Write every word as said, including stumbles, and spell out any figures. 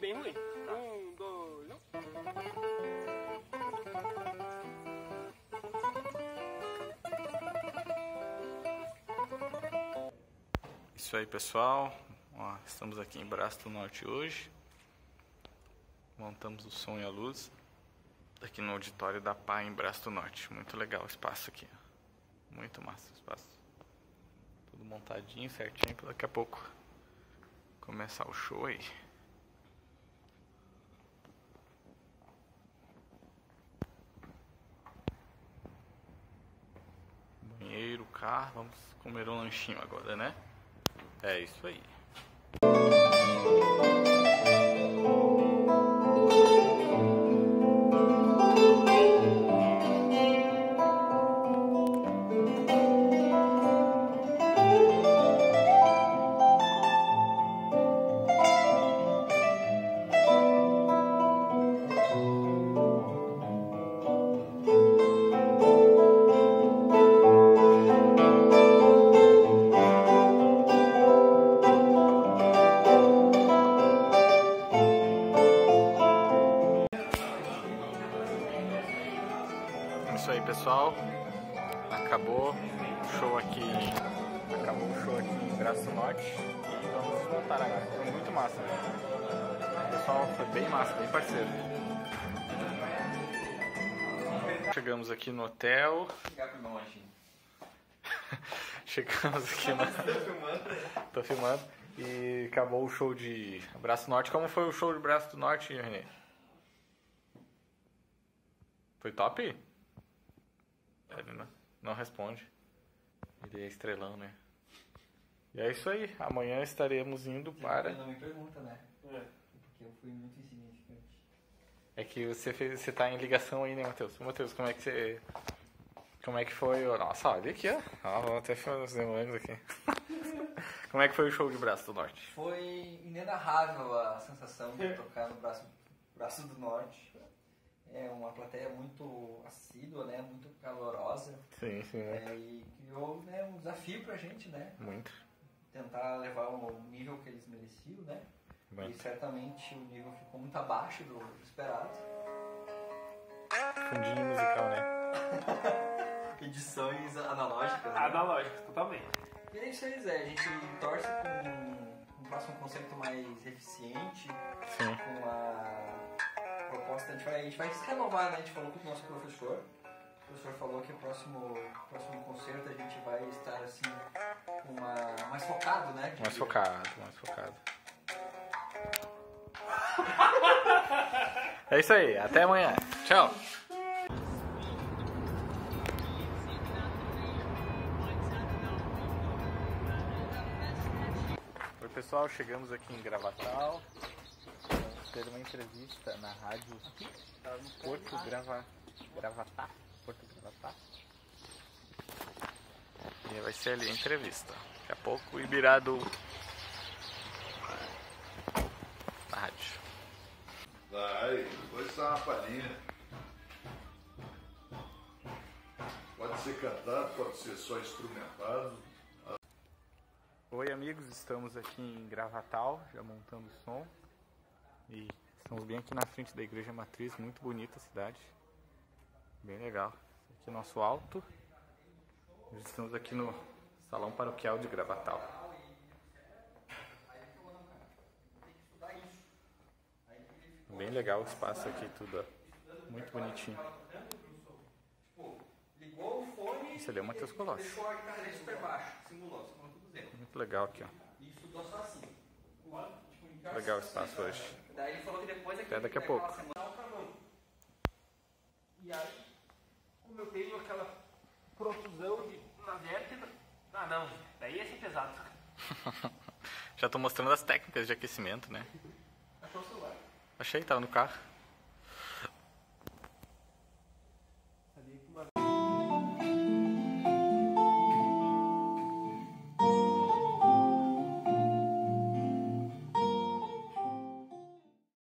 bem ruim. Um, dois, um. Isso aí, pessoal. Ó, estamos aqui em Braço do Norte hoje. Montamos o som e a luz aqui no auditório da P A em Braço do Norte. Muito legal o espaço aqui. Ó. Muito massa o espaço. Tudo montadinho, certinho, para daqui a pouco começar o show aí. Banheiro, carro, vamos comer um lanchinho agora, né? É isso aí. Isso aí, pessoal, acabou o show aqui, acabou o show aqui em Braço do Norte e vamos voltar agora. Foi muito massa, né? Pessoal, foi bem massa, bem parceiro. Chegamos aqui no hotel. Chegamos aqui no... Tô filmando. E acabou o show de Braço do Norte. Como foi o show de Braço do Norte, Renê? Foi top? Ele não, não responde. Ele é estrelão, né? E é isso aí. Amanhã estaremos indo para... Você não me pergunta, né? É. Porque eu fui muito insignificante. É que você, fez, você tá em ligação aí, né, Matheus? Matheus, como é que você... Como é que foi... Nossa, olha aqui, ó. ó Vamos até fazer uns demônios aqui. Como é que foi o show de Braço do Norte? Foi inenarrável a sensação de tocar no Braço, braço do Norte. É uma plateia muito assídua, né? Muito calorosa. Sim, sim. É, e criou, né, um desafio pra gente, né? Muito. Tentar levar o nível que eles mereciam, né? Muito. E certamente o nível ficou muito abaixo do esperado. Fundinho musical, né? Edições analógicas. Né? Analógicas, totalmente. E é isso aí, Zé. A gente torce com um próximo conceito mais eficiente. Sim. Com a... proposta, a gente, vai, a gente vai se renovar, né? A gente falou com o nosso professor. O professor falou que o próximo, próximo concerto a gente vai estar assim, uma, mais focado, né? Mais focado, mais focado. É isso aí, até amanhã. Tchau. Oi, pessoal, chegamos aqui em Gravatal. Ter uma entrevista na rádio Porto Grava... Gravatar. Porto Gravatar. E vai ser ali a entrevista. Daqui a pouco o Ibirá do... na rádio. Vai, depois sai uma palhinha. Pode ser cantado, pode ser só instrumentado. Oi, amigos, estamos aqui em Gravatal, já montando o som. E estamos bem aqui na frente da Igreja Matriz, muito bonita a cidade. Bem legal. Aqui é o nosso alto. Nós estamos aqui no Salão Paroquial de Gravatal. Bem legal o espaço aqui, tudo. Ó. Muito bonitinho. Isso ali é o Matheus Colossi. Muito legal aqui, ó. Legal o espaço hoje. Daí ele falou que depois é que até daqui a pouco. E aí, como eu tenho aquela profusão de na vértebra. Ah, não, daí ia ser pesado. Já tô mostrando as técnicas de aquecimento, né? Achou o celular? Achei, tava no carro.